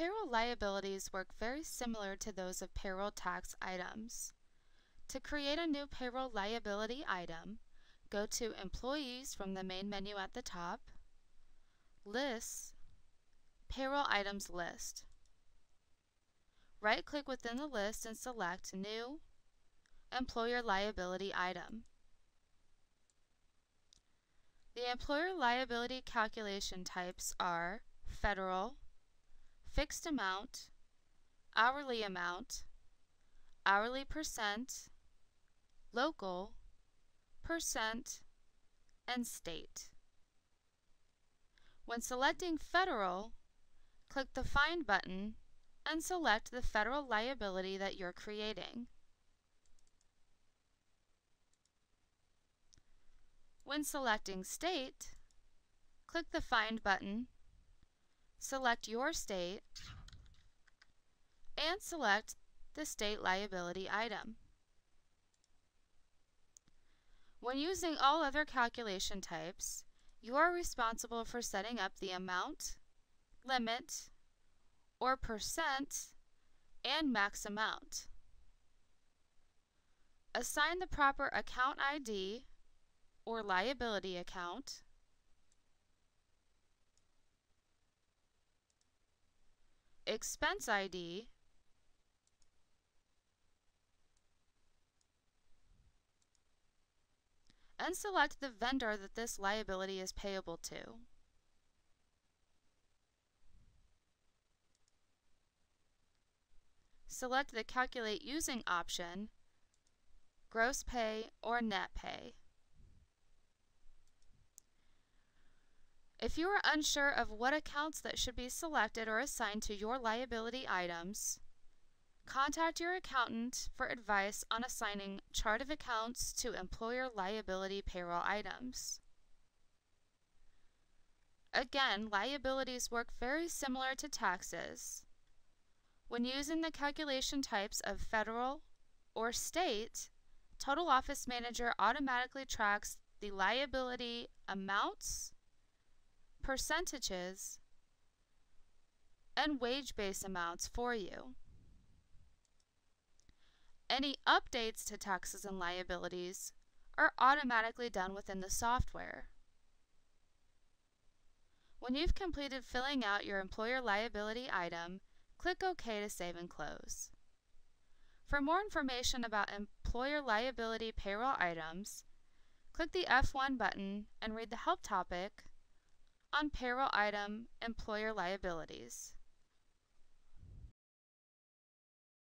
Payroll liabilities work very similar to those of payroll tax items. To create a new payroll liability item, go to Employees from the main menu at the top, Lists, Payroll Items List. Right-click within the list and select New Employer Liability Item. The employer liability calculation types are federal, fixed amount, hourly percent, local, percent, and state. When selecting federal, click the Find button and select the federal liability that you're creating. When selecting state, click the Find button, select your state, and select the state liability item. When using all other calculation types, you are responsible for setting up the amount, limit, or percent, and max amount. Assign the proper account ID or liability account. Expense ID, and select the vendor that this liability is payable to. Select the Calculate Using option, Gross Pay or Net Pay. If you are unsure of what accounts that should be selected or assigned to your liability items, contact your accountant for advice on assigning chart of accounts to employer liability payroll items. Again, liabilities work very similar to taxes. When using the calculation types of federal or state, Total Office Manager automatically tracks the liability amounts, percentages, and wage-based amounts for you. Any updates to taxes and liabilities are automatically done within the software. When you've completed filling out your employer liability item, click OK to save and close. For more information about employer liability payroll items, click the F1 button and read the help topic on Payroll Item Employer Liabilities.